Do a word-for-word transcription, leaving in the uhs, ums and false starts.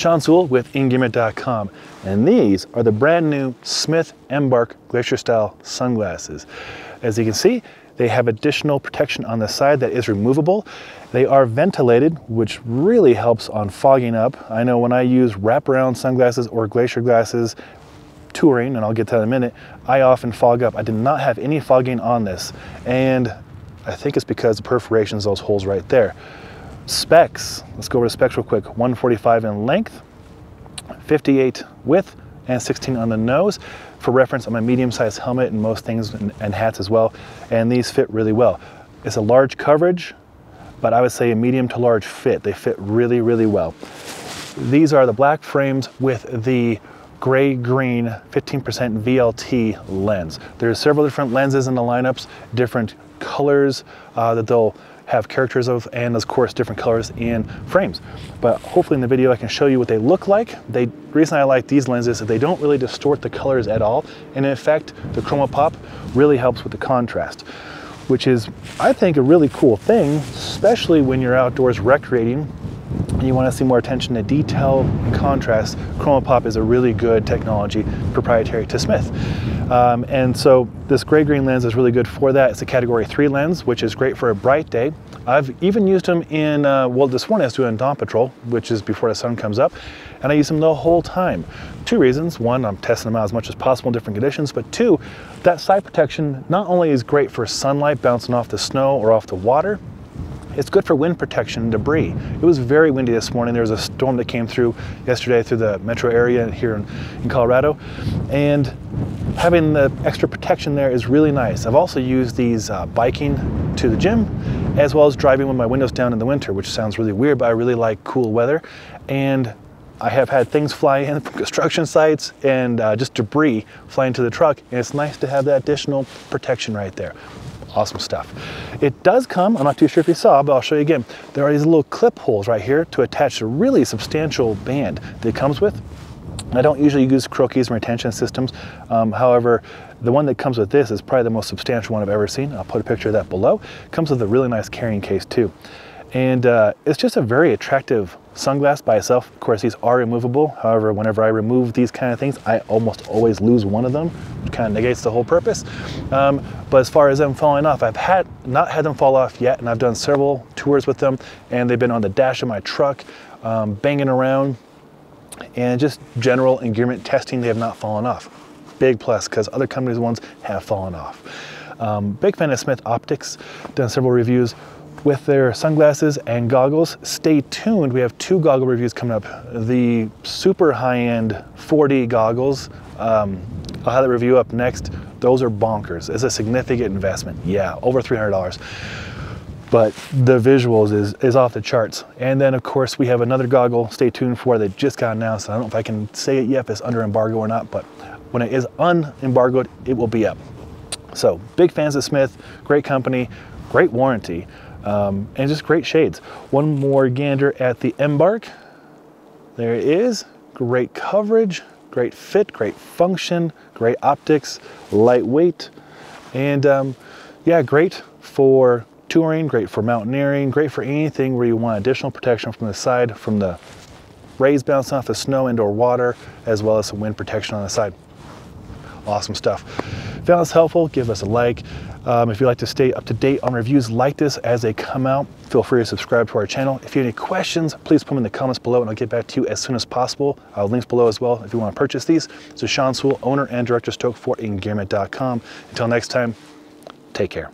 Sean Sewell with Engearment dot com, and these are the brand new Smith Embark Glacier Style sunglasses. As you can see, they have additional protection on the side that is removable. They are ventilated, which really helps on fogging up. I know when I use wraparound sunglasses or glacier glasses touring, and I'll get to that in a minute, I often fog up. I did not have any fogging on this, and I think it's because the perforations, those holes right there. Specs, let's go over the specs real quick. one forty-five in length, fifty-eight width, and sixteen on the nose. For reference, I'm a medium-sized helmet and most things and, and hats as well, and these fit really well. It's a large coverage, but I would say a medium to large fit. They fit really, really well. These are the black frames with the gray-green fifteen percent V L T lens. There's several different lenses in the lineups, different colors uh, that they'll have characters of, and of course different colors in frames. But hopefully in the video I can show you what they look like. They, the reason I like these lenses is that they don't really distort the colors at all, and in fact the Chroma Pop really helps with the contrast, which is, I think, a really cool thing, especially when you're outdoors recreating and you want to see more attention to detail and contrast. Chroma Pop is a really good technology, proprietary to Smith. Um, and so this gray-green lens is really good for that. It's a category three lens, which is great for a bright day. I've even used them in, uh, well, this morning I was doing dawn patrol, which is before the sun comes up, and I use them the whole time. Two reasons. One, I'm testing them out as much as possible in different conditions, but two, that side protection not only is great for sunlight bouncing off the snow or off the water, it's good for wind protection and debris. It was very windy this morning. There was a storm that came through yesterday through the metro area here in, in Colorado, and having the extra protection there is really nice. I've also used these uh, biking to the gym, as well as driving with my windows down in the winter, which sounds really weird, but I really like cool weather. And I have had things fly in from construction sites and uh, just debris flying to the truck, and it's nice to have that additional protection right there. Awesome stuff. It does come, I'm not too sure if you saw, but I'll show you again. There are these little clip holes right here to attach a really substantial band that it comes with. I don't usually use croquis or retention systems. Um, however, the one that comes with this is probably the most substantial one I've ever seen. I'll put a picture of that below. It comes with a really nice carrying case too. And uh, it's just a very attractive sunglass by itself. Of course, these are removable. However, whenever I remove these kind of things, I almost always lose one of them, which kind of negates the whole purpose. Um, but as far as them falling off, I've had not had them fall off yet, and I've done several tours with them, and they've been on the dash of my truck, um, banging around, and just general engearment testing, they have not fallen off. Big plus, because other companies' ones have fallen off. Um, big fan of Smith Optics, done several reviews with their sunglasses and goggles. Stay tuned, we have two goggle reviews coming up. The super high-end four D goggles, um, I'll have that review up next. Those are bonkers. It's a significant investment. Yeah, over three hundred dollars. But the visuals is, is off the charts. And then of course we have another goggle, stay tuned for, that just got announced. I don't know if I can say it yet, if it's under embargo or not, but when it is unembargoed, it will be up. So big fans of Smith, great company, great warranty. Um, and just great shades. One more gander at the Embark. There it is. Great coverage, great fit, great function, great optics, lightweight, and um, yeah, great for touring, great for mountaineering, great for anything where you want additional protection from the side, from the rays bouncing off the snow and or water, as well as some wind protection on the side. Awesome stuff. If that was helpful, give us a like. Um, if you'd like to stay up to date on reviews like this as they come out, feel free to subscribe to our channel. If you have any questions, please put them in the comments below and I'll get back to you as soon as possible. I'll have links below as well if you want to purchase these. So Sean Sewell, owner and director, Stoke for Engearment dot com. Until next time, take care.